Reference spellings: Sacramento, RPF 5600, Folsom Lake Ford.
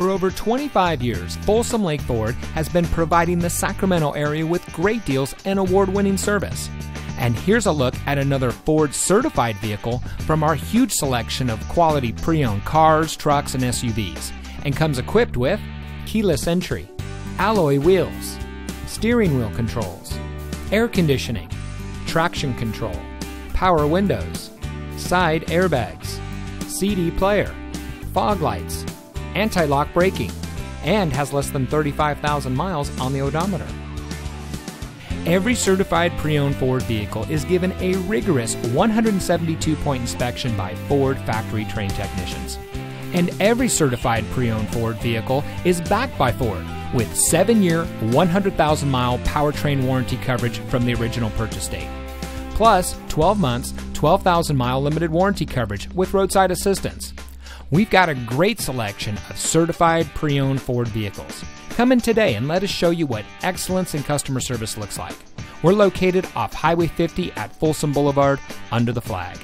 For over 25 years, Folsom Lake Ford has been providing the Sacramento area with great deals and award-winning service. And here's a look at another Ford-certified vehicle from our huge selection of quality pre-owned cars, trucks, and SUVs, and comes equipped with keyless entry, alloy wheels, steering wheel controls, air conditioning, traction control, power windows, side airbags, CD player, fog lights, anti-lock braking, and has less than 35,000 miles on the odometer. Every certified pre-owned Ford vehicle is given a rigorous 172-point inspection by Ford factory-trained technicians. And every certified pre-owned Ford vehicle is backed by Ford with 7-year, 100,000-mile powertrain warranty coverage from the original purchase date, plus 12 months, 12,000-mile limited warranty coverage with roadside assistance. We've got a great selection of certified pre-owned Ford vehicles. Come in today and let us show you what excellence in customer service looks like. We're located off Highway 50 at Folsom Boulevard under the flag.